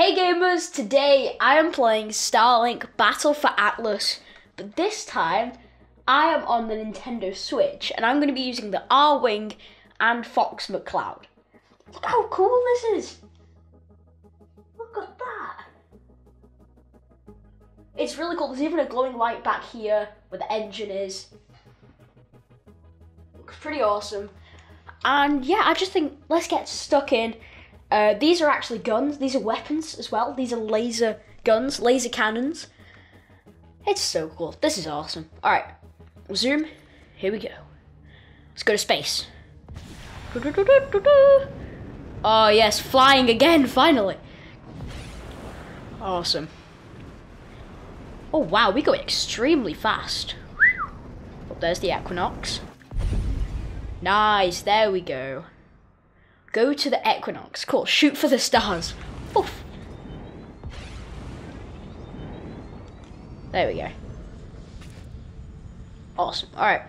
Hey gamers, today I am playing Starlink Battle for Atlas, but this time I am on the Nintendo Switch and I'm going to be using the R-Wing and Fox McCloud. Look how cool this is! Look at that! It's really cool, there's even a glowing light back here where the engine is. Looks pretty awesome. And yeah, I just think, let's get stuck in. These are actually guns, these are weapons as well. These are laser guns, laser cannons. It's so cool, this is awesome. All right, zoom, here we go. Let's go to space. Oh yes, flying again, finally. Awesome. Oh wow, we go extremely fast. Oh, there's the Equinox. Nice, there we go. Go to the Equinox. Cool, shoot for the stars. Oof. There we go. Awesome, all right.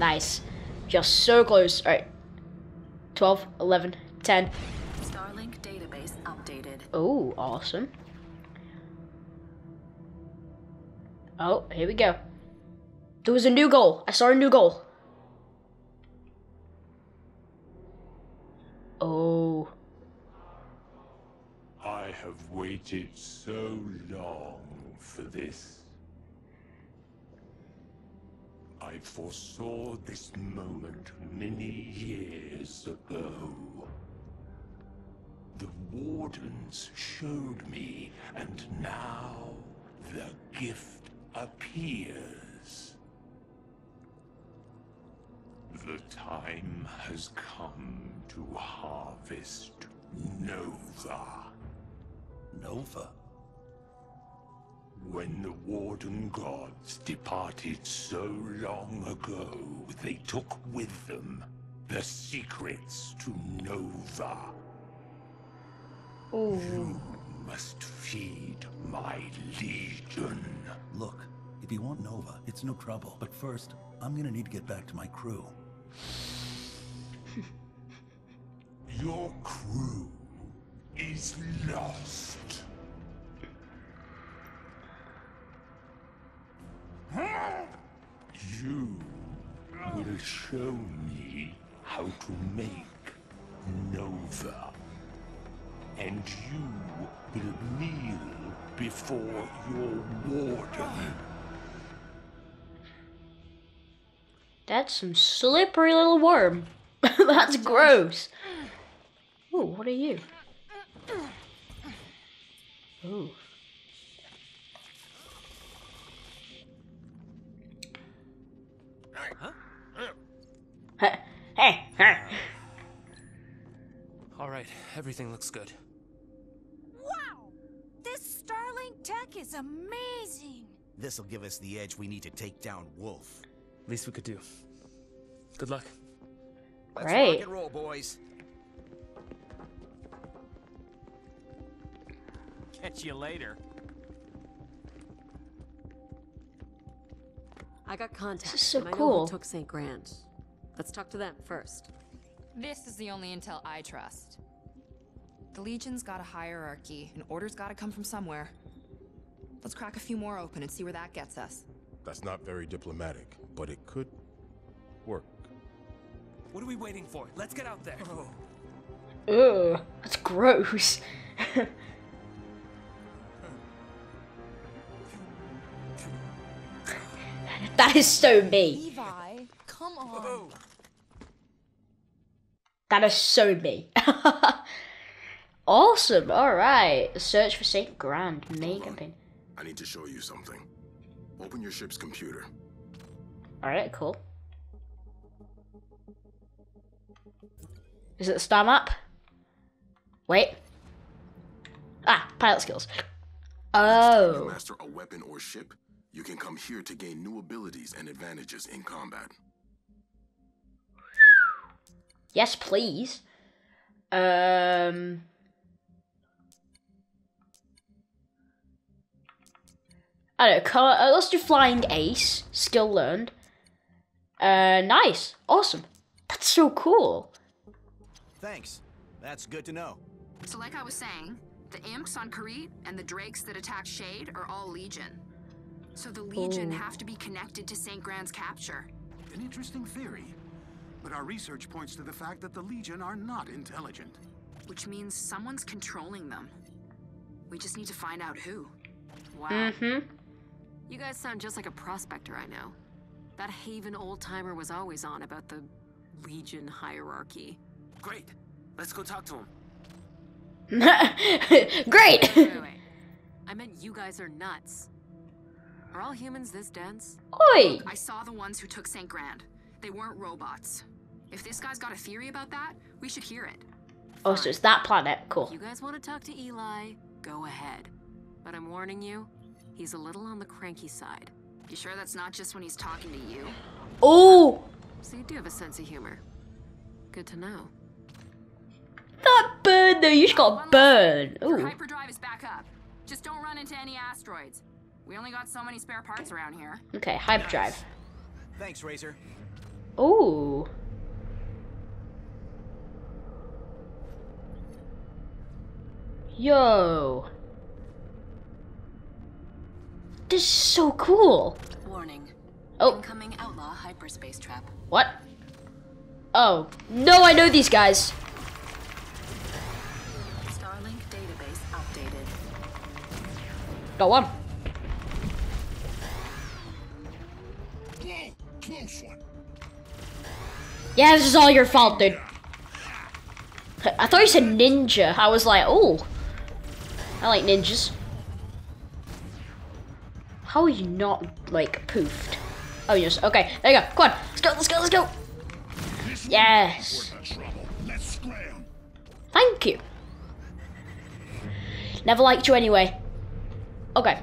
Nice, just so close. All right, 12, 11, 10. Starlink database updated. Oh, awesome. Oh, here we go. There was a new goal, I saw a new goal. Oh. I have waited so long for this. I foresaw this moment many years ago. The Wardens showed me, and now the gift appears. The time has come to harvest Nova. Nova? When the Warden gods departed so long ago, they took with them the secrets to Nova. Ooh. You must feed my legion. Look, if you want Nova, it's no trouble. But first, I'm gonna need to get back to my crew. Your crew is lost. You will show me how to make Nova, and you will kneel before your Warden. That's some slippery little worm. That's gross. Ooh, what are you? Ooh. Huh? Hey. All right, everything looks good. Wow! This Starlink tech is amazing. This'll give us the edge we need to take down Wolf. Least we could do. Good luck. Let's rock and roll, boys. Catch you later. I got contacts. This is so cool. Took Saint Grand. Let's talk to them first. This is the only intel I trust. The Legion's got a hierarchy, and orders got to come from somewhere. Let's crack a few more open and see where that gets us. That's not very diplomatic, but it could work. What are we waiting for? Let's get out there. Oh. Ugh, that's gross. That is so me. Levi, come on. Whoa. That is so me. Awesome. All right. Search for Saint Grand. Mega pin. I need to show you something. Open your ship's computer. All right. Cool. Is it the star map? Wait. Ah, pilot skills. Oh. To master a weapon or ship, you can come here to gain new abilities and advantages in combat. Yes, please. I don't know. Color, let's do flying ace. Skill learned. Nice. Awesome. That's so cool. Thanks. That's good to know. So like I was saying, the imps on Kirite and the drakes that attack Shade are all Legion. So the Legion have to be connected to St. Grand's capture. An interesting theory. But our research points to the fact that the Legion are not intelligent. Which means someone's controlling them. We just need to find out who. Wow. Mm-hmm. You guys sound just like a prospector I know. That Haven old-timer was always on about the Legion hierarchy. Great. Let's go talk to him. Great! Wait. I meant you guys are nuts. Are all humans this dense? Oi! I saw the ones who took St. Grand. They weren't robots. If this guy's got a theory about that, we should hear it. Oh, so it's that planet. Cool. If you guys want to talk to Eli, go ahead. But I'm warning you, he's a little on the cranky side. You sure that's not just when he's talking to you? Oh! So you do have a sense of humor. Good to know. That bird though, you just got burned. Ooh. Your hyperdrive is back up. Just don't run into any asteroids. We only got so many spare parts around here. Okay, hyperdrive. Nice. Thanks, Razor. Ooh. Yo. This is so cool. Warning. Oh. Incoming outlaw hyperspace trap. What? Oh. No, I know these guys. Starlink database updated. Got one. Whoa, close one. Yeah, this is all your fault, dude. I thought you said ninja. I was like, oh. I like ninjas. How are you not, like, poofed? Oh, yes. Okay, there you go. Come on. Let's go, let's go, let's go. Yes. Thank you. Never liked you anyway. Okay.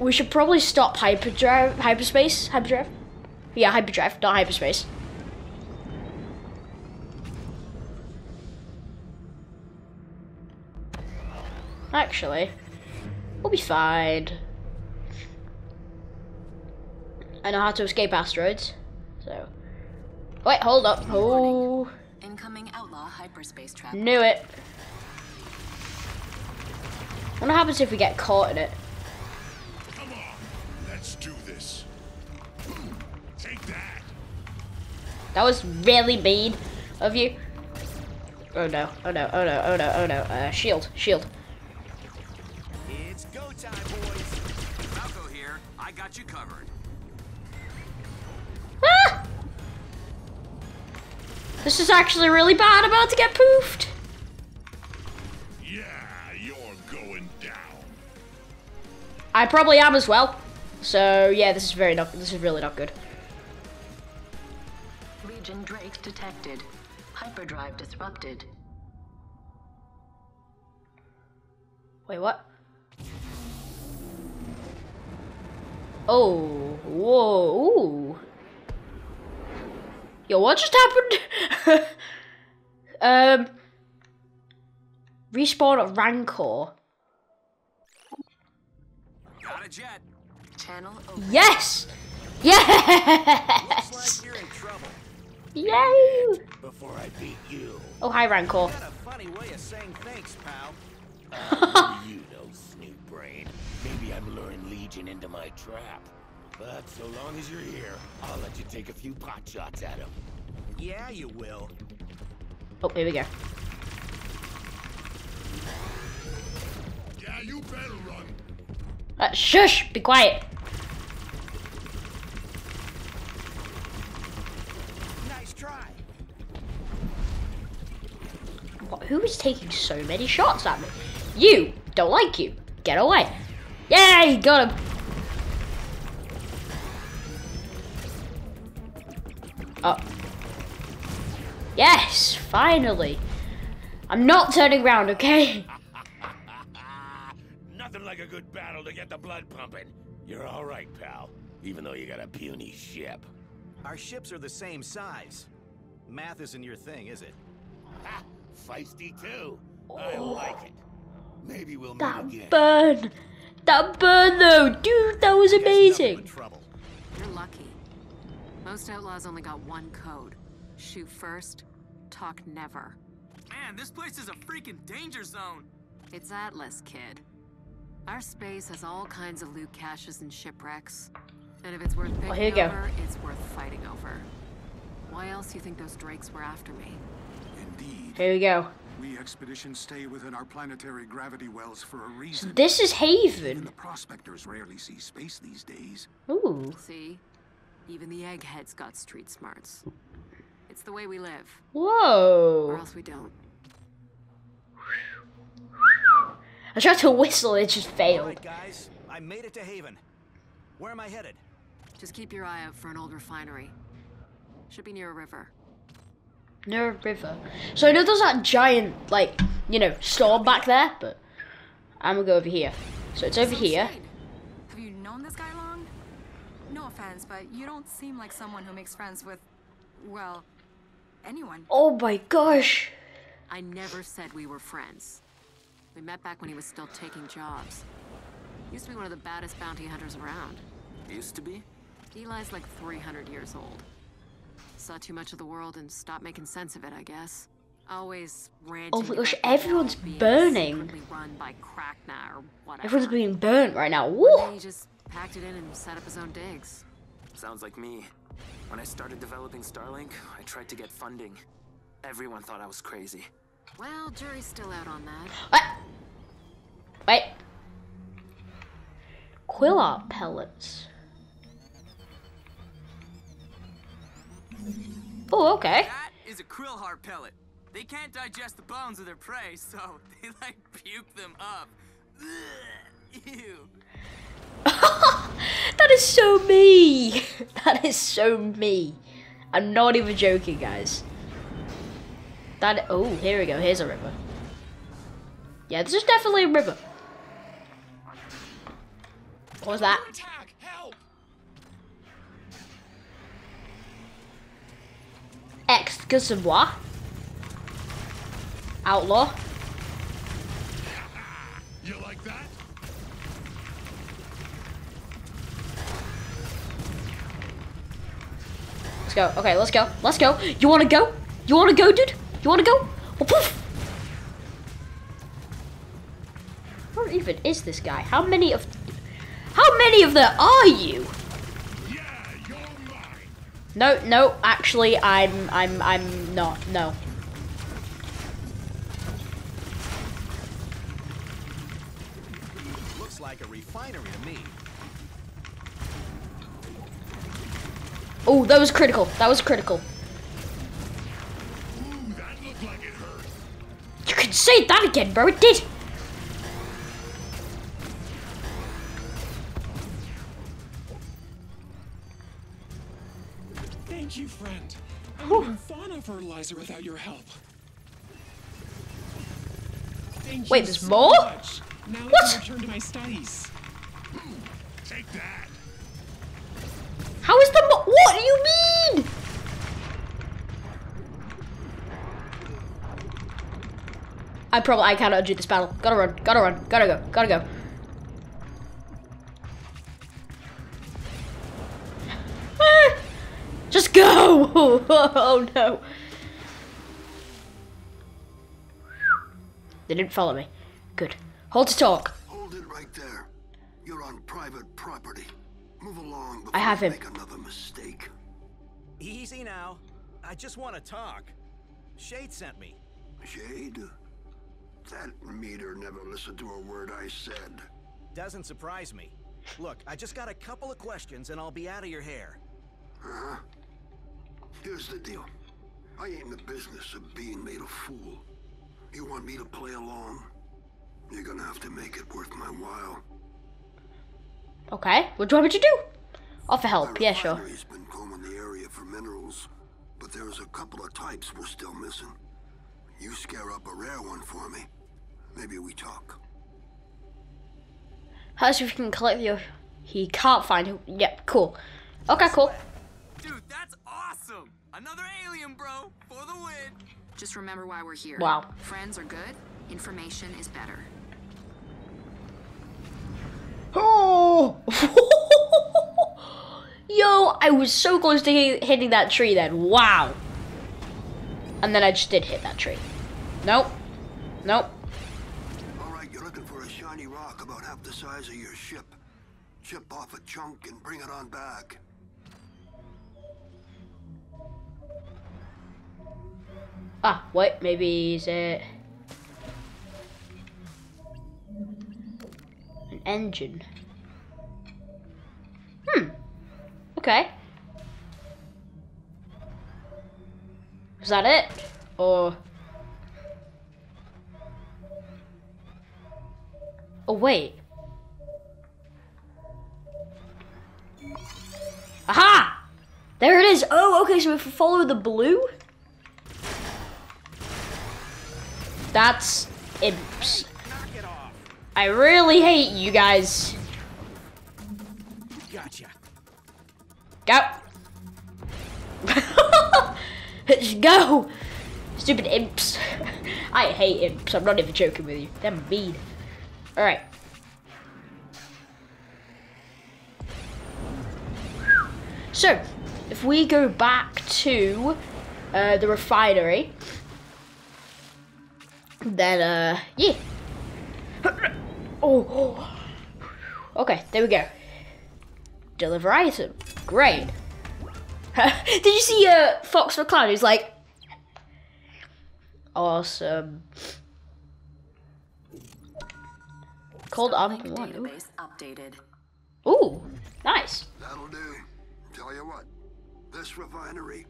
We should probably stop hyperspace? Yeah, hyperdrive, not hyperspace. Actually, we'll be fine. I know how to escape asteroids, so... Wait, hold up. Oh. Incoming outlaw hyperspace trap. Knew it. What happens if we get caught in it? Come on, let's do this. Take that. That was really mean of you. Oh no, oh no, oh no, oh no, oh no. Shield, shield. It's go time, boys. Falco here, I got you covered. Ah! This is actually really bad. I'm about to get poofed. Yeah, you're going down. I probably am as well. So yeah, this is really not good. Legion Drake detected. Hyperdrive disrupted. Wait, what? Oh, whoa. Ooh. Yo, what just happened? Respawn at Rancor. Got a jet. Channel open. Yes! Yes! Looks like you're in trouble. Yay! Before I beat you. Oh, hi, Rancor. That's a funny way of saying thanks, pal. You know, snoot brain. Maybe I'm luring Legion into my trap. But so long as you're here, I'll let you take a few pot shots at him. Yeah, you will. Oh, here we go. Yeah, you better run. Shush! Be quiet. Nice try. What, who is taking so many shots at me? You don't like you. Get away. Yay! Got him. Oh. Yes, finally. I'm not turning around, okay? Nothing like a good battle to get the blood pumping. You're all right, pal, even though you got a puny ship. Our ships are the same size. Math isn't your thing, is it? Ha! Feisty too. Oh. I like it. Maybe we'll meet again. Burn. That burn though, dude, that was amazing. You're lucky. Most outlaws only got one code. Shoot first, talk never. Man, this place is a freaking danger zone. It's Atlas, kid. Our space has all kinds of loot caches and shipwrecks. And if it's worth picking over, it's worth fighting over. Why else do you think those drakes were after me? Indeed. Here we go. We expeditions stay within our planetary gravity wells for a reason. This is Haven. Even the prospectors rarely see space these days. Ooh. See? Even the eggheads got street smarts. It's the way we live. Whoa. Or else we don't. I tried to whistle, it just failed. All right, guys, I made it to Haven. Where am I headed? Just keep your eye out for an old refinery. Should be near a river. Near a river. So I know there's that giant, like, you know, storm back there, but I'm gonna go over here. So it's over here. Shade. Have you known this guy long? No offense, but you don't seem like someone who makes friends with, well, anyone. Oh my gosh. I never said we were friends. We met back when he was still taking jobs. Used to be one of the baddest bounty hunters around. Used to be? Eli's like 300 years old. Saw too much of the world and stopped making sense of it, I guess. Always ranting. Oh my gosh, everyone's burning. Run by Crackna or whatever. Everyone's being burnt right now. Woo! He just packed it in and set up his own digs. Sounds like me. When I started developing Starlink, I tried to get funding. Everyone thought I was crazy. Well, jury's still out on that. Wait. Quillart pellets. Oh, okay. That is a Krillheart pellet. They can't digest the bones of their prey, so they like puke them up. Ugh, ew. That is so me. That is so me. I'm not even joking, guys. That, oh, here we go. Here's a river. Yeah, this is definitely a river. What was that? Attack, help. Excusez-moi. Outlaw. You like that? Let's go. Okay, let's go. Let's go. You wanna go? You wanna go, dude? You wanna go? Oh, poof. What even is this guy? How many of there are you? Yeah, you're mine. No, actually I'm not. No. Looks like a refinery to me. Oh, that was critical. That was critical. Ooh, that looked like it hurt. You can say that again, bro. It did. Thank you, friend. I wouldn't fauna fertilizer without your help. Thank Wait, there's so more? Much. Now what? I return to my studies. Take that. How is the mo what do you mean? I cannot do this battle. Gotta run, gotta go. Just go! Oh no. They didn't follow me. Good. Hold to talk. Hold it right there. You're on private property. Move along before I have him. Make another mistake. Easy now. I just want to talk. Shade sent me. Shade? That meter never listened to a word I said. Doesn't surprise me. Look, I just got a couple of questions and I'll be out of your hair. Uh-huh. Here's the deal. I ain't in the business of being made a fool. You want me to play along? You're gonna have to make it worth my while. Okay, what do you want me to do? Offer help, yeah, sure. He's been combing the area for minerals, but there's a couple of types we're still missing. You scare up a rare one for me. Maybe we talk. How's if you can collect your... He can't find it. Yep, cool. Okay, cool. Dude, that's awesome! Another alien, bro, for the win. Just remember why we're here. Wow. Friends are good. Information is better. Oh! Yo, I was so close to hitting that tree then. Wow. And then I just did hit that tree. Nope. Nope. All right, you're looking for a shiny rock about half the size of your ship. Chip off a chunk and bring it on back. Ah, wait, maybe is it an engine? Okay. Is that it? Or... oh, wait. Aha! There it is. Oh, okay, so if we follow the blue? That's imps. I really hate you guys. Gotcha. Go. Just go. Stupid imps. I hate imps. I'm not even joking with you. They're mean. All right. So, if we go back to the refinery, then yeah. Oh. Okay. There we go. Deliver item. Great. Did you see Fox McCloud? He's like, awesome. Cold Arctic One. Database updated. Ooh, nice. That'll do. Tell you what, this refinery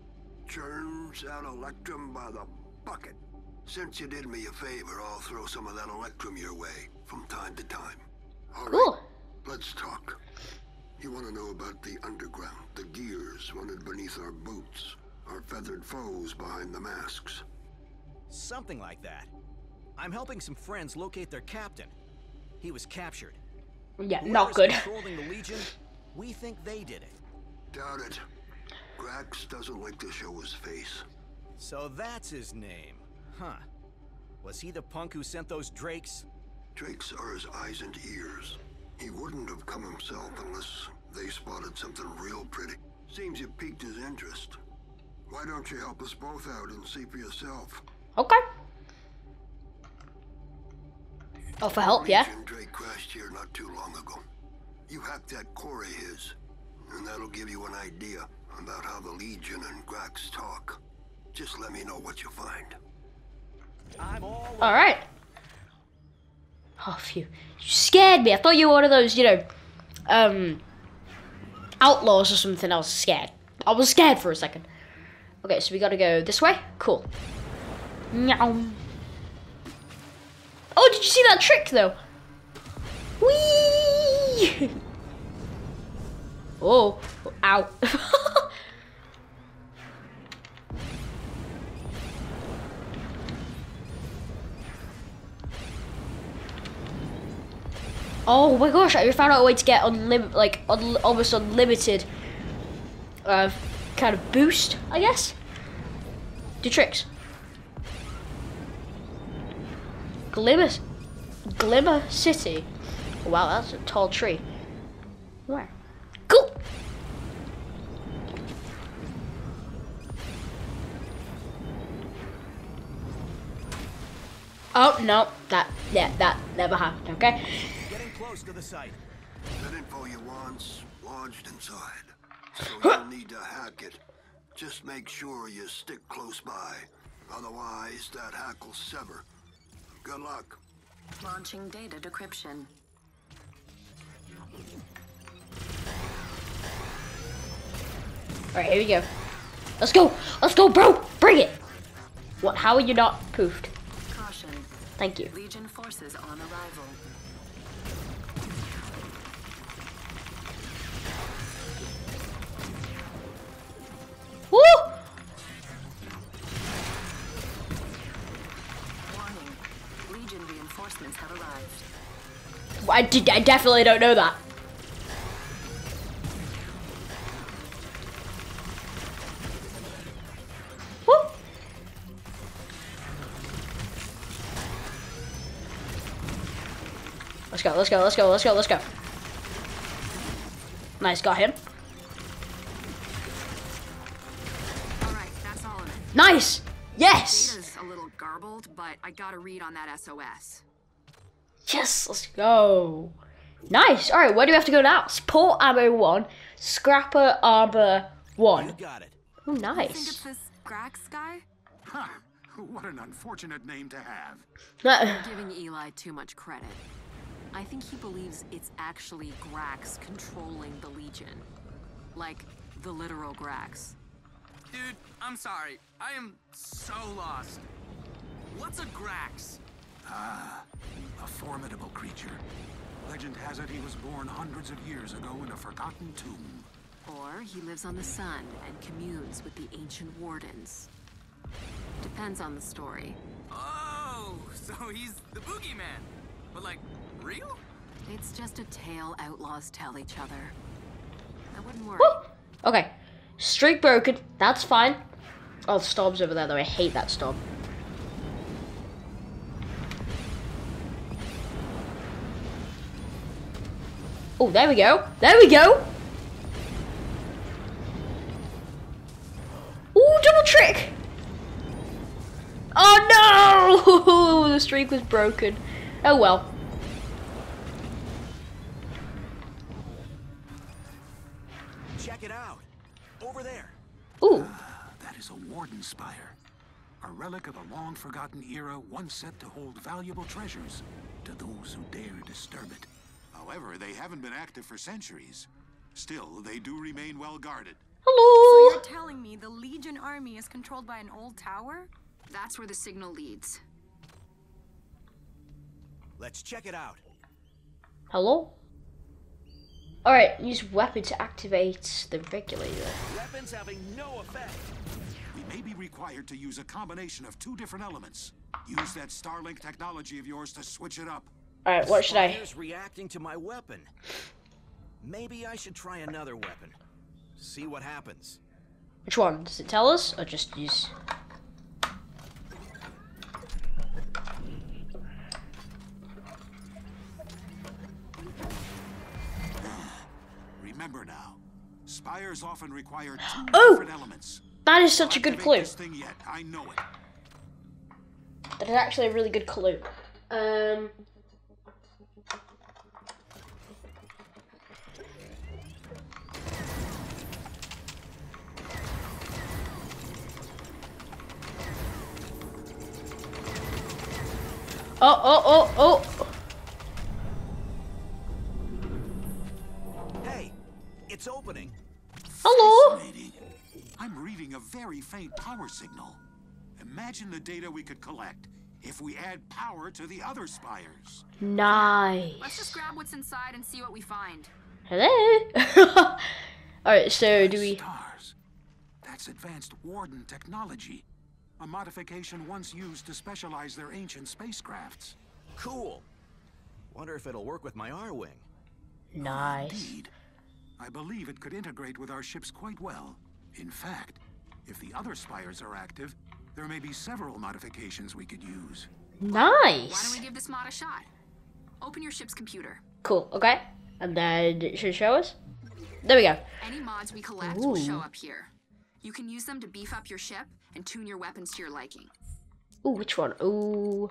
churns out Electrum by the bucket. Since you did me a favor, I'll throw some of that Electrum your way from time to time. All cool. Right, let's talk. You want to know about the underground, the gears running beneath our boots, our feathered foes behind the masks. Something like that. I'm helping some friends locate their captain. He was captured. Yeah, not good. Controlling the Legion, we think they did it. Doubt it. Grax doesn't like to show his face. So that's his name, huh? Was he the punk who sent those drakes? Drakes are his eyes and ears. He wouldn't have come himself unless they spotted something real pretty. Seems you piqued his interest. Why don't you help us both out and see for yourself? Okay. Oh, for help, yeah. Drake crashed here not too long ago. You hacked that core of his, and that'll give you an idea about how the Legion and Grax talk. Just let me know what you find. All right. Oh, phew. You scared me. I thought you were one of those, you know, outlaws or something. I was scared. I was scared for a second. Okay, so we gotta go this way. Cool. Oh, did you see that trick, though? Whee! Oh, ow. Oh my gosh, I found out a way to get almost unlimited kind of boost, I guess. Do tricks. Glimmer City. Oh, wow, that's a tall tree. Where? Cool. Oh no, that never happened, okay? Close to the site. That info you want's lodged inside, so you'll need to hack it. Just make sure you stick close by, otherwise that hack will sever. Good luck. Launching data decryption. All right, here we go. Let's go, bro. Bring it. What? How are you not poofed? Caution. Thank you. Legion forces on arrival. Woo! Warning. Legion reinforcements have arrived. I definitely don't know that. Woo! Let's go, let's go, let's go, let's go, let's go. Nice, got him. Nice. Yes. Data's a little garbled, but but I got a read on that SOS. Yes, let's go. Nice. All right, where do we have to go now? Support ammo 1, scrapper armor 1. You got it. Oh, nice. You think it's this Grax guy? Huh. What an unfortunate name to have. You're giving Eli too much credit. I think he believes it's actually Grax controlling the Legion. Like, the literal Grax. Dude, I'm sorry. I am so lost. What's a Grax? Ah, a formidable creature. Legend has it he was born hundreds of years ago in a forgotten tomb. Or he lives on the sun and communes with the ancient wardens. Depends on the story. Oh, so he's the boogeyman. But like, real? It's just a tale outlaws tell each other. I wouldn't worry. Woo! Okay. Streak broken. That's fine. Oh, Storm's over there though. I hate that Storm. Oh, there we go. There we go. Oh, double trick. Oh no! The streak was broken. Oh well. Check it out. Over there. Ooh. That is a warden spire. A relic of a long forgotten era once said to hold valuable treasures to those who dare disturb it. However, they haven't been active for centuries. Still, they do remain well guarded. Hello. So you're telling me the Legion army is controlled by an old tower? That's where the signal leads. Let's check it out. Hello? Alright, use weapon to activate the regulator. Weapons having no effect. We may be required to use a combination of two different elements. Use that Starlink technology of yours to switch it up. Alright, what should I? Spire's reacting to my weapon. Maybe I should try another weapon. See what happens. Which one? Does it tell us? Or just use... Remember now, spires often require two different elements. That is such a good clue. I know it. That is actually a really good clue. It's opening. Hello. I'm reading a very faint power signal. Imagine the data we could collect if we add power to the other spires. Nice. Let's just grab what's inside and see what we find. Hello. All right, so do we... Stars. That's advanced Warden technology. A modification once used to specialize their ancient spacecrafts. Cool. Wonder if it'll work with my R-Wing. Nice. Indeed. I believe it could integrate with our ships quite well. In fact, if the other spires are active, there may be several modifications we could use. Nice! Why don't we give this mod a shot? Open your ship's computer. Cool, okay. And then it should show us. There we go. Any mods we collect will show up here. You can use them to beef up your ship and tune your weapons to your liking. Ooh, which one? Ooh.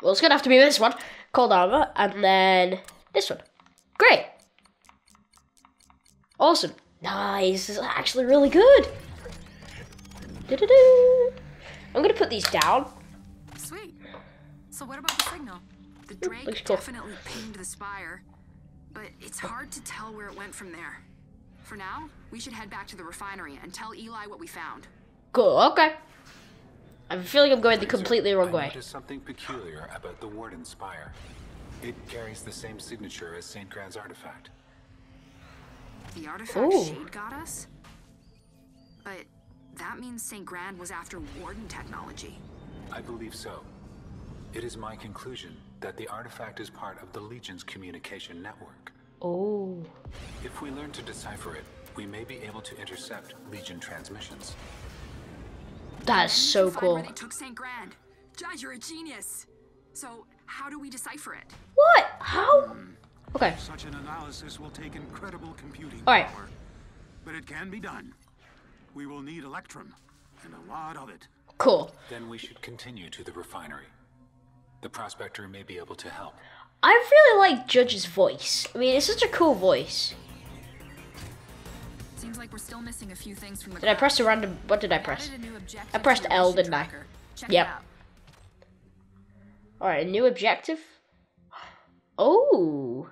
Well, it's gonna have to be this one. Cold armor, and then this one. Great! Awesome. Nice. This is actually really good. Do-do-do. I'm going to put these down. Sweet. So what about the signal? The Drake definitely pinged the spire, but it's hard to tell where it went from there. For now, we should head back to the refinery and tell Eli what we found. Cool. Okay. I'm feeling I'm going the completely wrong way. There's something peculiar about the Warden spire. It carries the same signature as Saint Grand's artifact. The artifact Shade got us? But that means Saint Grand was after Warden technology. I believe so. It is my conclusion that the artifact is part of the Legion's communication network. Oh. If we learn to decipher it, we may be able to intercept Legion transmissions. That's so cool. Where they took Saint Grand. Judge, you're a genius. So how do we decipher it? What? How? Okay. Such an analysis will take incredible computing power, but it can be done. We will need Electrum, and a lot of it. Cool. Then we should continue to the refinery. The prospector may be able to help. I really like Judge's voice. I mean, it's such a cool voice. Seems like we're still missing a few things from the Did I press a random... What did I press? I pressed L, didn't I? Yep. Alright, a new objective. Oh!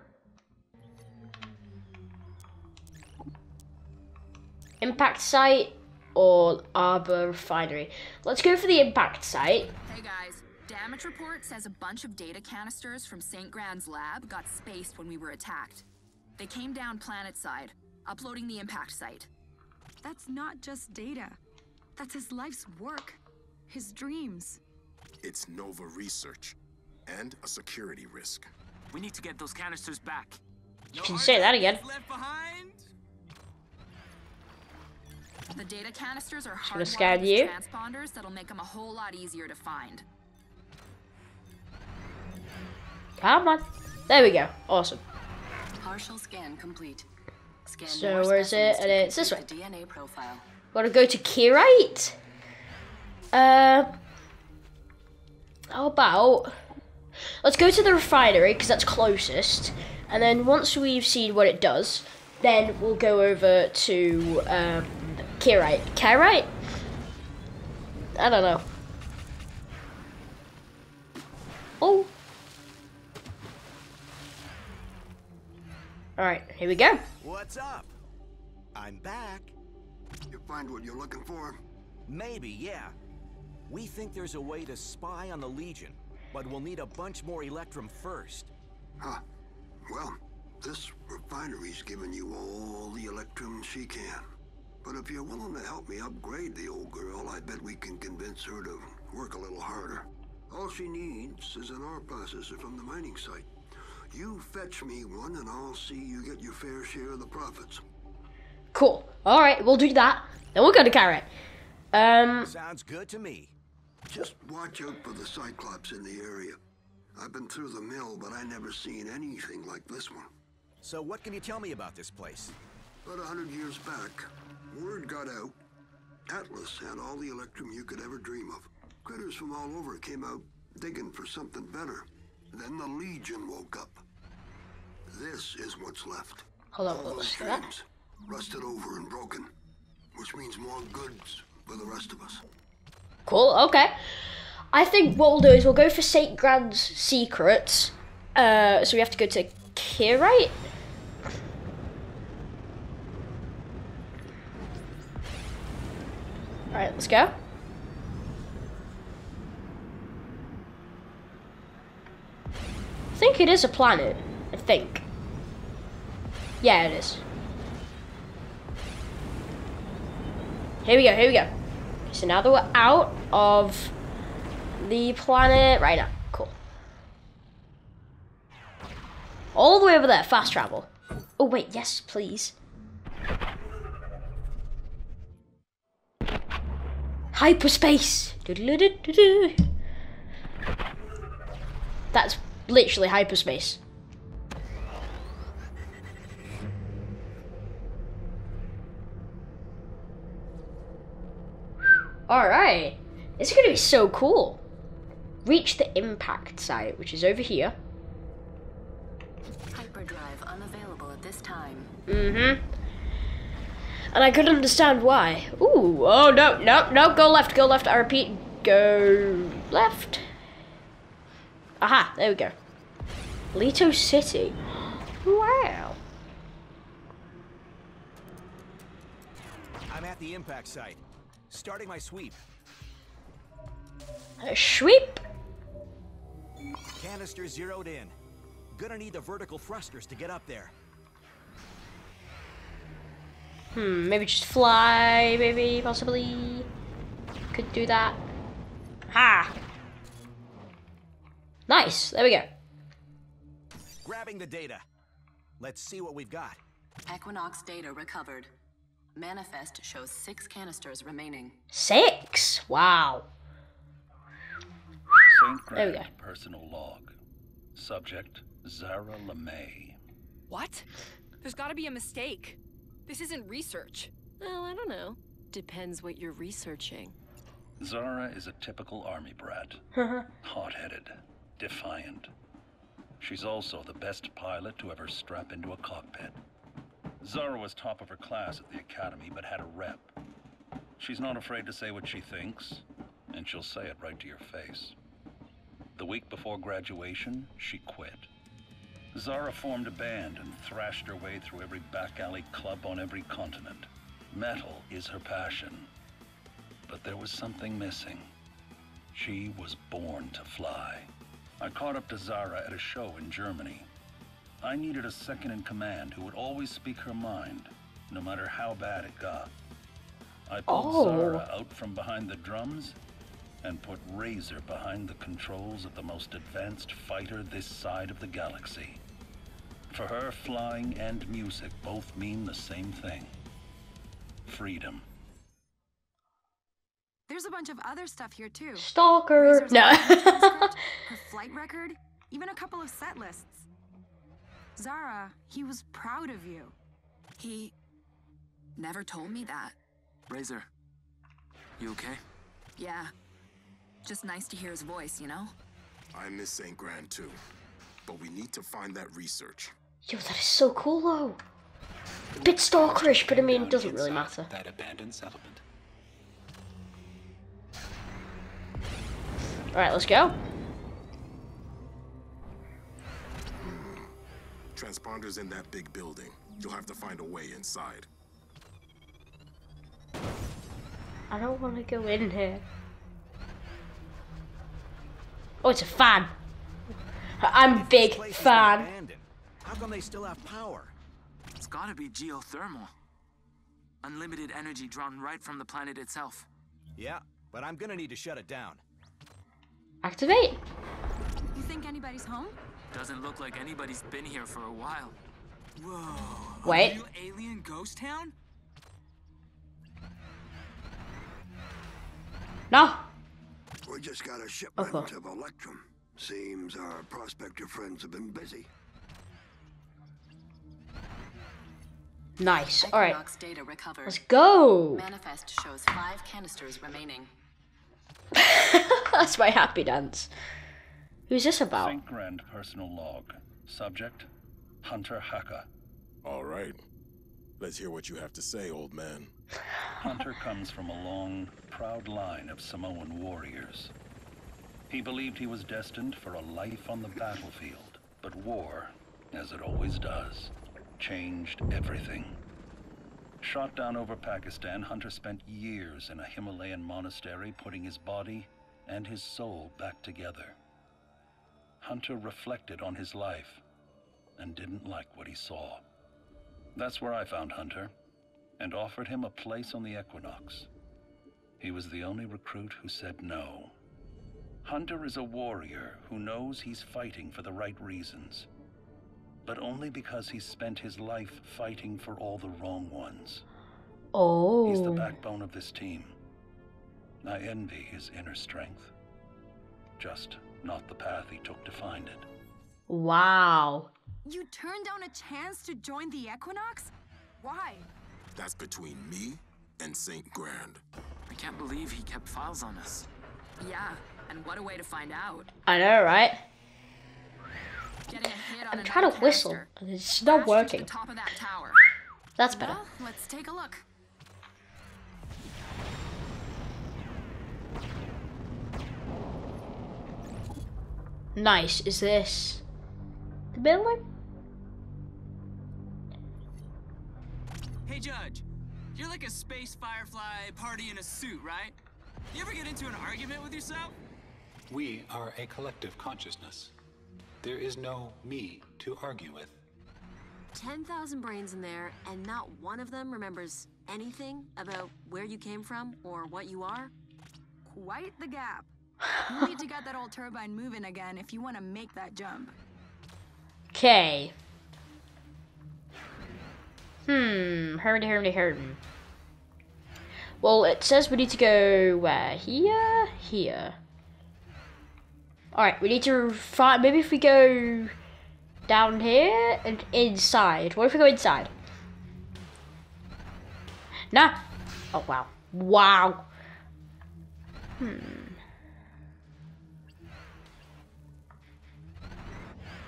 Impact site or Arbor Refinery. Let's go for the impact site. Hey guys, damage report says a bunch of data canisters from Saint Grand's lab got spaced when we were attacked. They came down planet side, uploading the impact site. That's not just data. That's his life's work, his dreams. It's Nova research and a security risk. We need to get those canisters back. You can say that again. Left behind. The data canisters are hardwired to transponders that'll make them a whole lot easier to find. Come on. There we go. Awesome. Partial scan complete. Scan so where is it? And it's this way. DNA profile. Gotta go to Kirite. How about... Let's go to the refinery, because that's closest. And then once we've seen what it does, then we'll go over to... Kirite. Kirite? I don't know. Oh. Alright, here we go. What's up? I'm back. You find what you're looking for? Maybe, yeah. We think there's a way to spy on the Legion, but we'll need a bunch more Electrum first. Huh. Well, this refinery's giving you all the Electrum she can. But if you're willing to help me upgrade the old girl, I bet we can convince her to work a little harder. All she needs is an R processor from the mining site. You fetch me one and I'll see you get your fair share of the profits. Cool. All right, we'll do that. Then we'll go to Kirite. Sounds good to me. Just watch out for the Cyclops in the area. I've been through the mill, but I never seen anything like this one. So what can you tell me about this place? About 100 years back, word got out. Atlas had all the Electrum you could ever dream of. Critters from all over came out digging for something better. Then the Legion woke up. This is what's left. Hold on, all those streams, rusted over and broken, which means more goods for the rest of us. Cool, okay. I think what we'll do is we'll go for Saint Grand's secrets. So we have to go to Kirite. Alright, let's go. I think it is a planet. I think. Yeah, it is. Here we go, here we go. So now that we're out of the planet right now. Cool. All the way over there, fast travel. Oh wait, yes, please. Hyperspace. That's literally hyperspace. All right, it's gonna be so cool. Reach the impact site, which is over here. Hyperdrive unavailable at this time. Mm-hmm. And I couldn't understand why. Ooh, oh no, no, no, go left, go left. I repeat, go left. Aha, there we go. Leto City. Wow. I'm at the impact site. Starting my sweep. A sweep? Canister zeroed in. Gonna need the vertical thrusters to get up there. Hmm, maybe just fly, maybe, possibly. Could do that. Ha! Nice, there we go. Grabbing the data. Let's see what we've got. Equinox data recovered. Manifest shows 6 canisters remaining. 6? Wow. There we go. Personal log. Subject, Zara LeMay. What? There's gotta be a mistake. This isn't research. Oh, I don't know. Depends what you're researching. Zara is a typical army brat. Hot-headed, defiant. She's also the best pilot to ever strap into a cockpit. Zara was top of her class at the academy, but had a rep. She's not afraid to say what she thinks, and she'll say it right to your face. The week before graduation, she quit. Zara formed a band and thrashed her way through every back alley club on every continent. Metal is her passion. But there was something missing. She was born to fly. I caught up to Zara at a show in Germany. I needed a second in command who would always speak her mind, no matter how bad it got. I pulled Zara out from behind the drums and put Razor behind the controls of the most advanced fighter this side of the galaxy. For her, flying and music both mean the same thing. Freedom. There's a bunch of other stuff here too. Stalker. No. Her flight record, even a couple of set lists. Zara, he was proud of you. He never told me that. Razor, you okay? Yeah. Just nice to hear his voice, you know? I miss Saint Grand too. But we need to find that research. Yo, that is so cool though. A bit stalkerish, but I mean, it doesn't really matter. That abandoned settlement. Alright, let's go. Transponder's in that big building. You'll have to find a way inside. I don't want to go in here. Oh, it's a fan. I'm a big fan. How come they still have power? It's gotta be geothermal. Unlimited energy drawn right from the planet itself. Yeah, but I'm gonna need to shut it down. Activate. You think anybody's home? Doesn't look like anybody's been here for a while. Whoa. Wait. Are you alien ghost town? No. We just got a shipment of Electrum. Seems our prospector friends have been busy. Nice. All right. Data recovered. Let's go. Manifest shows 5 canisters remaining. That's my happy dance. Who's this about? Saint Grand personal log. Subject, Hunter Haka. All right. Let's hear what you have to say, old man. Hunter comes from a long, proud line of Samoan warriors. He believed he was destined for a life on the battlefield, but war, as it always does, changed everything. Shot down over Pakistan, Hunter spent years in a Himalayan monastery putting his body and his soul back together. Hunter reflected on his life and didn't like what he saw. That's where I found Hunter and offered him a place on the Equinox. He was the only recruit who said no. Hunter is a warrior who knows he's fighting for the right reasons, but only because he's spent his life fighting for all the wrong ones. Oh. He's the backbone of this team. I envy his inner strength. Just not the path he took to find it. Wow. You turned down a chance to join the Equinox? Why? That's between me and Saint Grand. I can't believe he kept files on us. Yeah, and what a way to find out. I know, right? I'm trying to whistle, and it's not working. To the top of that tower. That's better. Well, let's take a look. Nice. Is this the building? Hey, Judge. You're like a space firefly party in a suit, right? You ever get into an argument with yourself? We are a collective consciousness. There is no me to argue with. 10,000 brains in there, and not one of them remembers anything about where you came from or what you are? Quite the gap. You need to get that old turbine moving again if you want to make that jump. Okay. Hurdy. Well, it says we need to go where? Here? Here. Alright, we need to find. Maybe if we go down here and inside. What if we go inside? Nah. Oh, wow. Wow.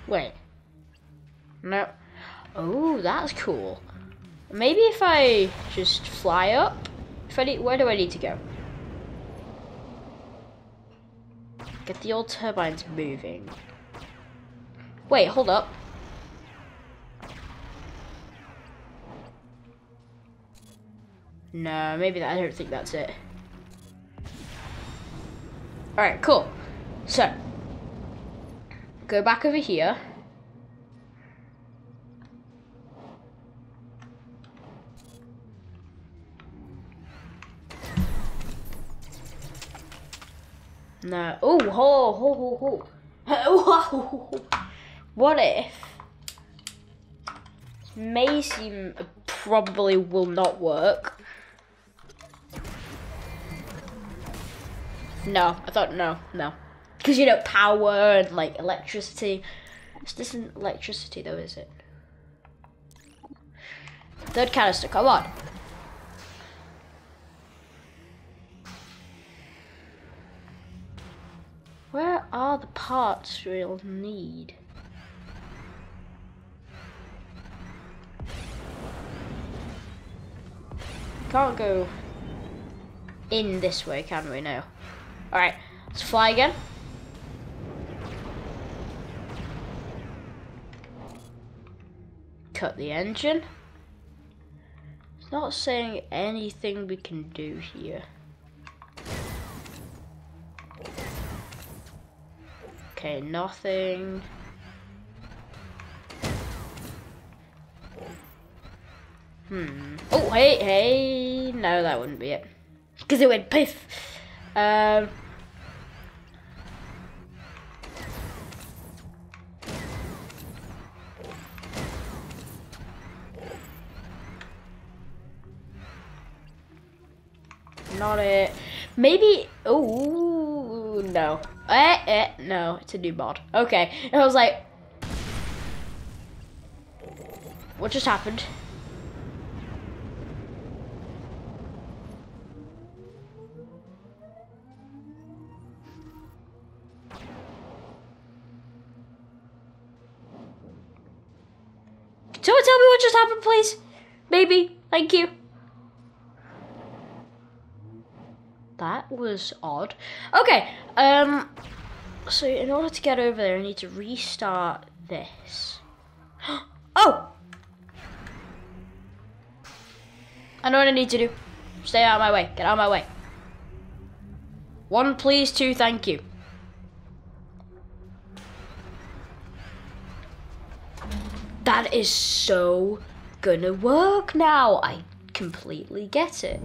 Wait. No. Oh, that's cool. Maybe if I just fly up. Where do I need to go? Get the old turbines moving. Wait, hold up. No, maybe that, I don't think that's it. Alright, cool. So, go back over here. No. Oh, ho, ho, ho, ho. What if Macy probably will not work? No, I thought no, because you know power and like electricity. This isn't electricity though, is it? Third canister, come on. Where are the parts we'll need? Can't go in this way, can we? No. Alright, let's fly again. Cut the engine. It's not saying anything we can do here. Okay, nothing. Oh, hey, hey. No, that wouldn't be it. Because it went piff. Not it. Maybe. Oh, no. No, it's a new mod. Okay, and I was like, what just happened? Someone tell me what just happened, please? Maybe. Thank you. That was odd. Okay, so in order to get over there, I need to restart this. Oh! I know what I need to do. Stay out of my way. Get out of my way. One, please. Two, thank you. That is so gonna work now. I completely get it.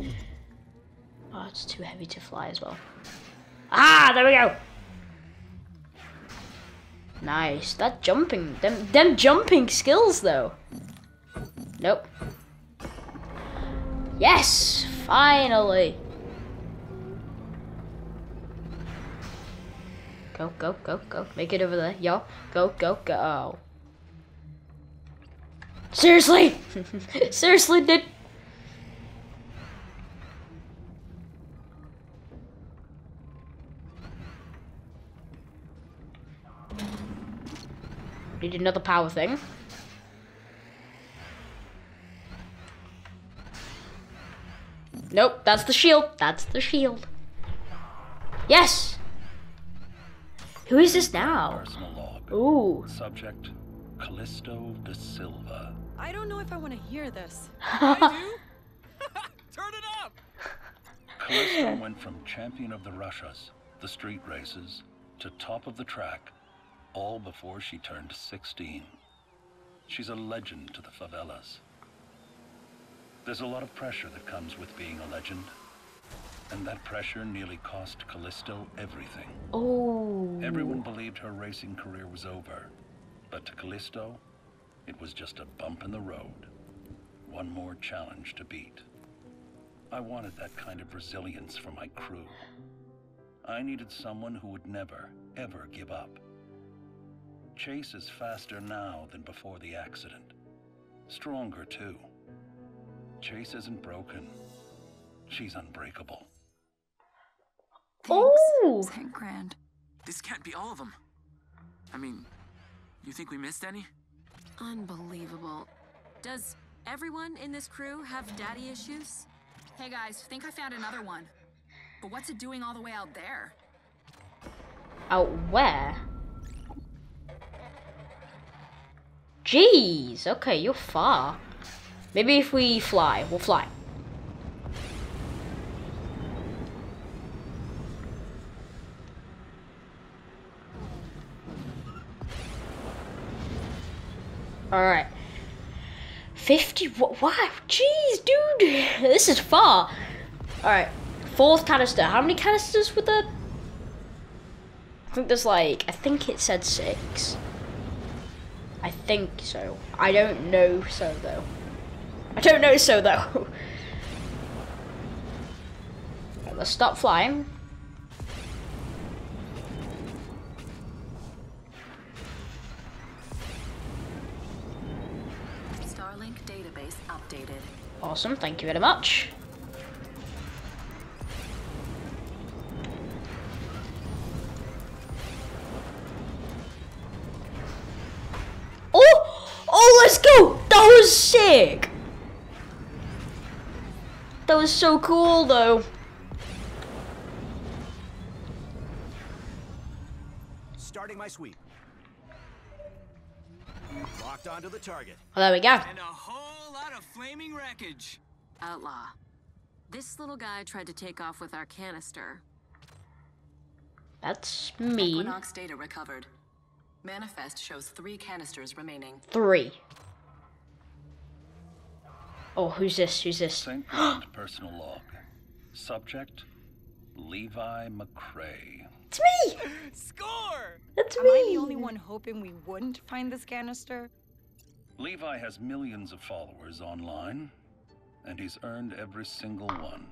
Oh, it's too heavy to fly as well. Ah, there we go. Nice. That jumping, them jumping skills though. Nope. Yes, finally. Go, go, go, go. Make it over there, y'all. Go, go, go. Seriously, seriously, dude. Need another power thing. Nope, that's the shield. That's the shield. Yes. Who is this now? Ooh. Subject, Callisto da Silva. I don't know if I want to hear this. I do? Turn it up! Callisto went from champion of the Russias, the street races, to top of the track, all before she turned 16. She's a legend to the favelas. There's a lot of pressure that comes with being a legend, and that pressure nearly cost Callisto everything. Oh. Everyone believed her racing career was over, but to Callisto, it was just a bump in the road. One more challenge to beat. I wanted that kind of resilience for my crew. I needed someone who would never, ever give up. Chase is faster now than before the accident. Stronger too. Chase isn't broken. She's unbreakable. Thanks, Saint Grand. This can't be all of them. I mean, you think we missed any? Unbelievable. Does everyone in this crew have daddy issues? Hey guys, think I found another one. But what's it doing all the way out there? Out where? Jeez, okay, you're far. Maybe if we fly, we'll fly. Alright. 50, wow, jeez, dude, this is far. Alright, 4th canister. How many canisters were there? I think there's like, I think it said 6. I think so. I don't know so though. I don't know so though. Right, let's stop flying. Starlink database updated. Awesome, thank you very much. Sick. That was so cool though. Starting my sweep. Locked onto the target. Well, there we go. And a whole lot of flaming wreckage. Outlaw. This little guy tried to take off with our canister. That's me. Equinox data recovered. Manifest shows 3 canisters remaining. 3. Oh, who's this? Who's this? Saint Grand personal log. Subject, Levi McCrae. It's me! Score! That's me! Am I the only one hoping we wouldn't find this canister? Levi has millions of followers online, and he's earned every single one.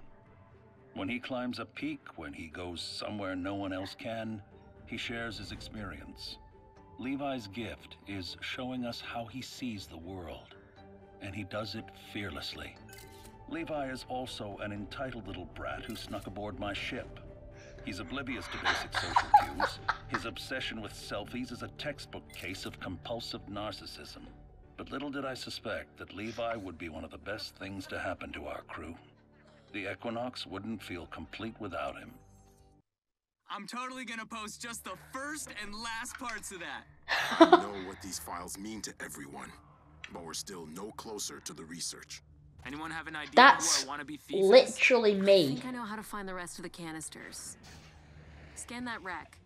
When he climbs a peak, when he goes somewhere no one else can, he shares his experience. Levi's gift is showing us how he sees the world. And he does it fearlessly. Levi is also an entitled little brat who snuck aboard my ship. He's oblivious to basic social cues. His obsession with selfies is a textbook case of compulsive narcissism. But little did I suspect that Levi would be one of the best things to happen to our crew. The Equinox wouldn't feel complete without him. I'm totally gonna post just the first and last parts of that. I know what these files mean to everyone. But we're still no closer to the research. Anyone have an idea? That's literally me. I think I know how to find the rest of the canisters. Scan that rack.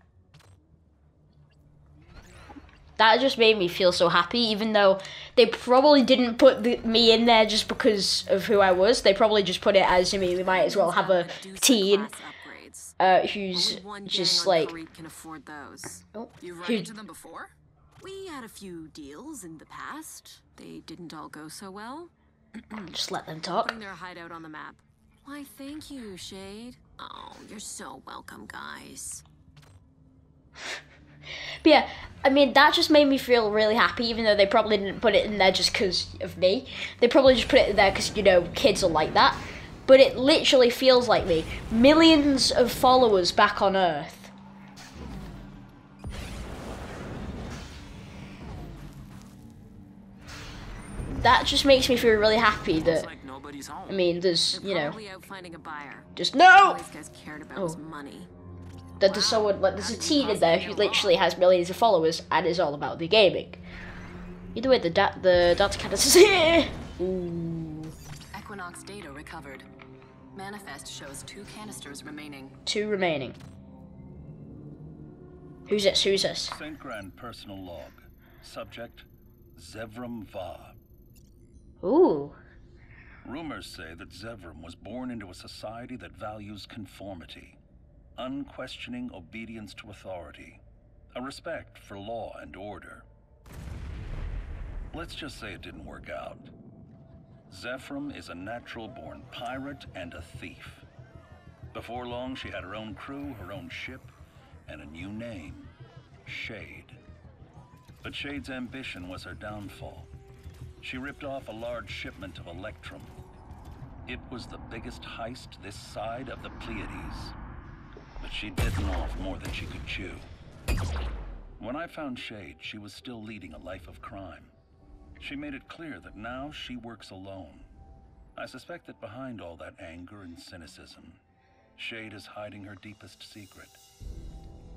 That just made me feel so happy, even though they probably didn't put me in there just because of who I was. They probably just put it as, I mean, we might as well have a teen who's just like. You've run into them before? We had a few deals in the past. They didn't all go so well. Just let them talk. Putting their hideout on the map. Why, thank you, Shade. Oh, you're so welcome, guys. But yeah, I mean, that just made me feel really happy, even though they probably didn't put it in there just because of me. They probably just put it in there because, you know, kids are like that. But it literally feels like me. Millions of followers back on Earth. That just makes me feel really happy that, like, nobody's home. I mean, there's, you know, just no! Oh. That there's someone, like, there's a teen in there who literally has millions of followers and is all about the gaming. Either way, the data canisters here! Ooh. Equinox data recovered. Manifest shows 2 canisters remaining. 2 remaining. Who's this? Who's this? Saint Grand personal log. Subject, Zephyrum Vaar. Ooh. Rumors say that Zevram was born into a society that values conformity, unquestioning obedience to authority, a respect for law and order. Let's just say it didn't work out. Zevram is a natural-born pirate and a thief. Before long, she had her own crew, her own ship, and a new name, Shade. But Shade's ambition was her downfall. She ripped off a large shipment of Electrum. It was the biggest heist this side of the Pleiades. but she'd bitten off more than she could chew. When I found Shade, she was still leading a life of crime. She made it clear that now she works alone. I suspect that behind all that anger and cynicism, Shade is hiding her deepest secret.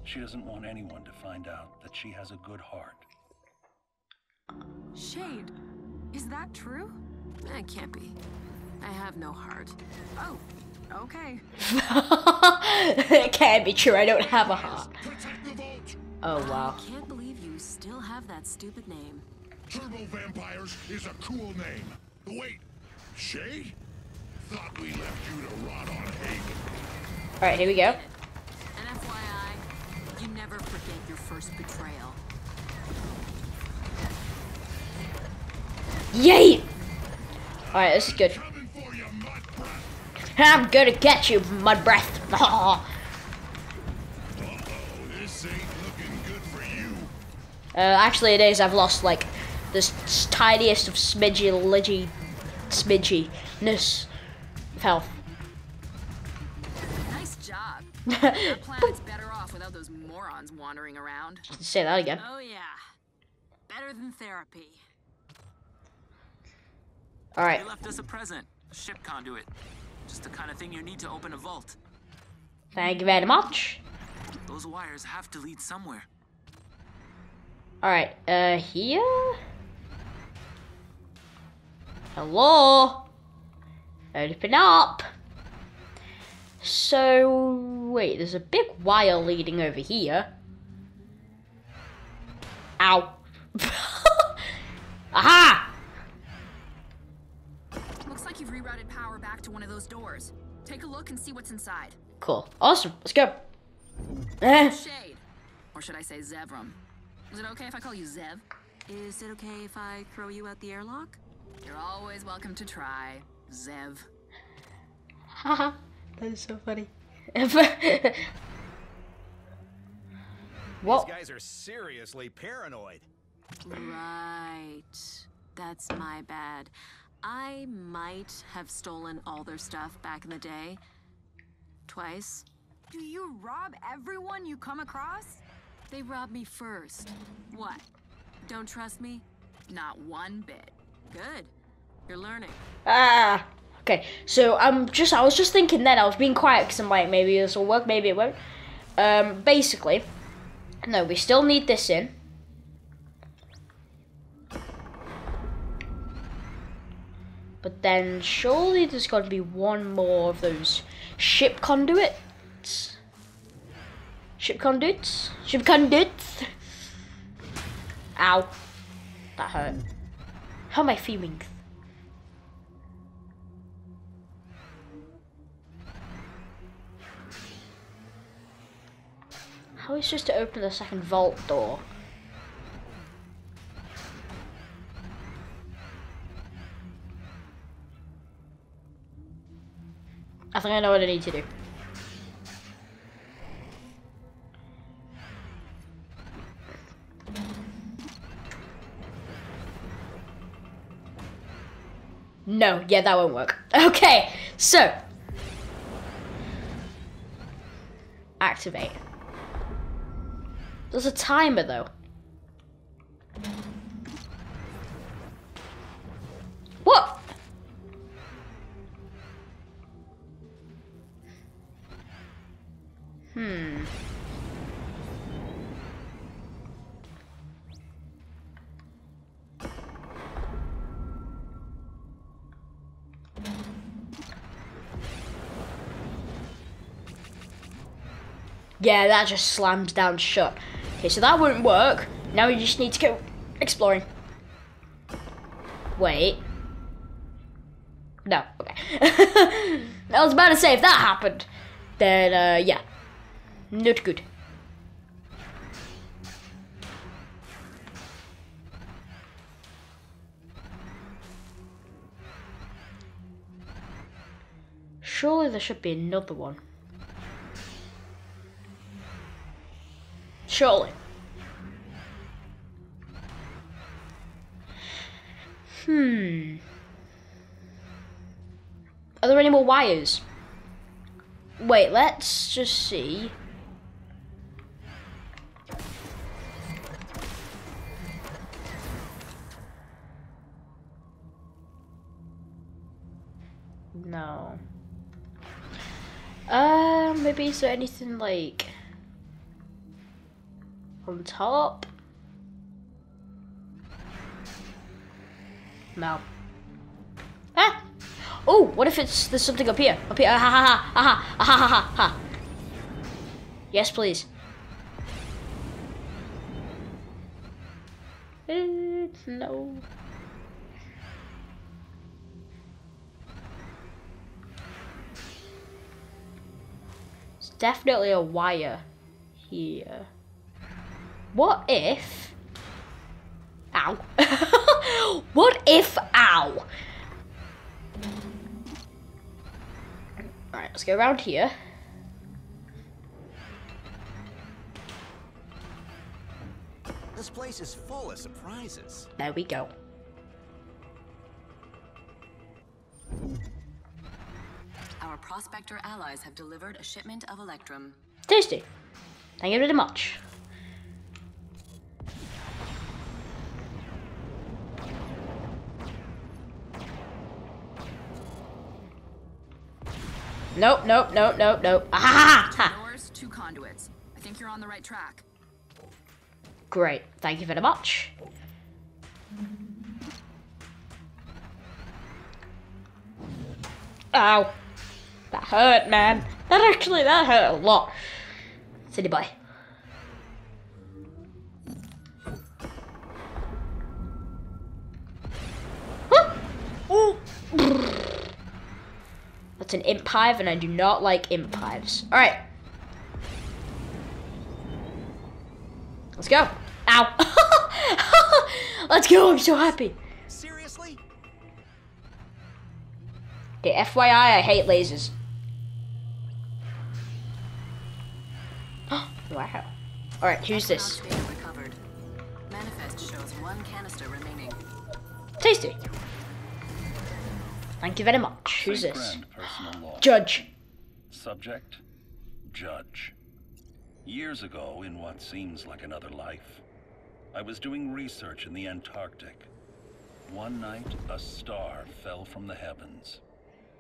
She doesn't want anyone to find out that she has a good heart. Shade, is that true? It can't be. I have no heart. Oh, okay. It can't be true. I don't have a heart. Oh, wow. I can't believe you still have that stupid name. Turbo Vampires is a cool name. Wait, Shade? Thought we left you to rot on hate. Alright, here we go. And FYI, you never forget your first betrayal. Yay! Alright, this is good. You, I'm gonna get you, mud breath. Uh-oh, this ain't looking good for you. Actually it is. I've lost like this tiniest of smidginess of health. Nice job. Our planet's better off without those morons wandering around. Say that again. Oh yeah. Better than therapy. All right. They left us a present, a ship conduit. Just the kind of thing you need to open a vault. Thank you very much. Those wires have to lead somewhere. All right, here? Hello? Open up. So, wait, there's a big wire leading over here. Ow. Aha! You've rerouted power back to one of those doors. Take a look and see what's inside. Cool. Awesome. Let's go. Shade. Or should I say Zevrum? Is it okay if I call you Zev? Is it okay if I throw you out the airlock? You're always welcome to try, Zev. Haha. That is so funny. What? These guys are seriously paranoid. Right. That's my bad. I might have stolen all their stuff back in the day. Twice. Do you rob everyone you come across? They robbed me first. What? Don't trust me? Not one bit. Good. You're learning. Ah. Okay. So I was just thinking then. I was being quiet because I'm like, maybe this will work, maybe it won't. Basically, no. We still need this in. But then surely there's got to be one more of those ship conduits. Ship conduits? Ship conduits? Ow. That hurt. How am I feeling? How is just to open the second vault door? I think I know what I need to do. No, yeah, that won't work. Okay, so. Activate. There's a timer though. What? Hmm. Yeah, that just slams down shut. Okay, so that wouldn't work. Now we just need to go exploring. Wait. No, okay. I was about to say, if that happened, then, yeah. Not good. Surely there should be another one. Surely. Hmm. Are there any more wires? Wait, let's just see. No. Maybe is there anything like on top? No. Ah! Oh, what if it's there's something up here? Up here. Ah ha ha ha ah, ha ha ha ha. Yes, please. No. It's definitely a wire here. What if? Ow. What if? Ow. Alright, let's go around here. This place is full of surprises. There we go. Our prospector allies have delivered a shipment of Electrum. Tasty. Thank you very much. Nope, nope, nope, nope, nope. Ah, ha, ha. Doors, two conduits. I think you're on the right track. Great. Thank you very much. Ow. That hurt, man. That hurt a lot. City boy. Huh? Oh. It's an imp hive, and I do not like imp hives. All right, let's go. Ow! Let's go. I'm so happy. Seriously? Okay, FYI, I hate lasers. Wow. All right, here's this. Manifest shows one canister remaining. Tasty. Thank you very much. Who's this? Judge. Subject, Judge. Years ago, in what seems like another life, I was doing research in the Antarctic. One night, a star fell from the heavens.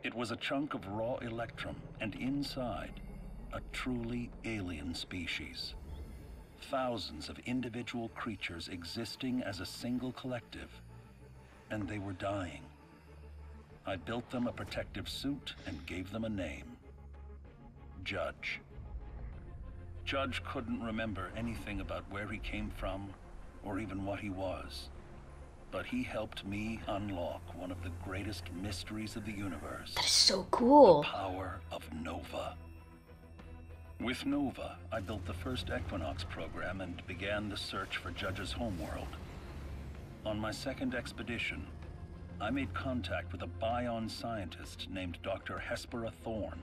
It was a chunk of raw electrum, and inside, a truly alien species. Thousands of individual creatures existing as a single collective, and they were dying. I built them a protective suit and gave them a name. Judge. Judge couldn't remember anything about where he came from or even what he was, but he helped me unlock one of the greatest mysteries of the universe. That is so cool. The power of Nova. With Nova, I built the first Equinox program and began the search for Judge's homeworld. On my second expedition, I made contact with a Bion scientist named Dr. Hespera Thorne.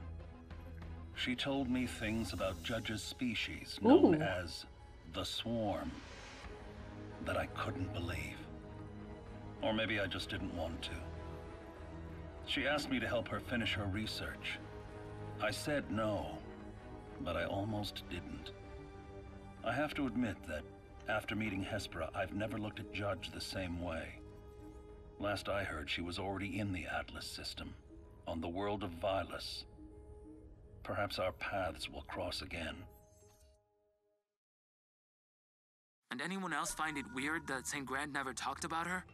She told me things about Judge's species, known as the Swarm, that I couldn't believe. Or maybe I just didn't want to. She asked me to help her finish her research. I said no, but I almost didn't. I have to admit that after meeting Hespera, I've never looked at Judge the same way. Last I heard, she was already in the Atlas system, on the world of Vilas. Perhaps our paths will cross again. And anyone else find it weird that Saint Grand never talked about her?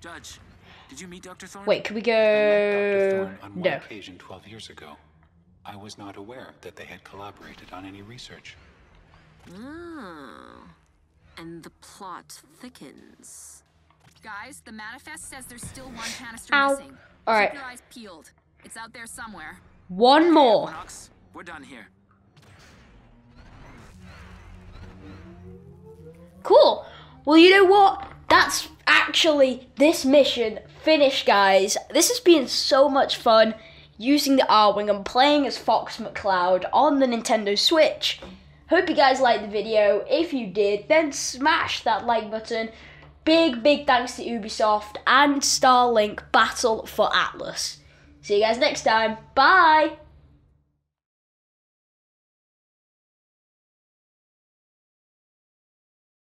Judge, did you meet Dr. Thorne? Wait, can we go? I met Dr. Thorne on one occasion 12 years ago. I was not aware that they had collaborated on any research. Oh, and the plot thickens. Guys, the manifest says there's still one canister missing. All right. Keep your eyes peeled. It's out there somewhere. One more. We're done here. Cool. Well, you know what? That's actually this mission finished, guys. This has been so much fun using the R-Wing and playing as Fox McCloud on the Nintendo Switch. Hope you guys liked the video. If you did, then smash that like button. Big thanks to Ubisoft and Starlink Battle for Atlas. See you guys next time. Bye!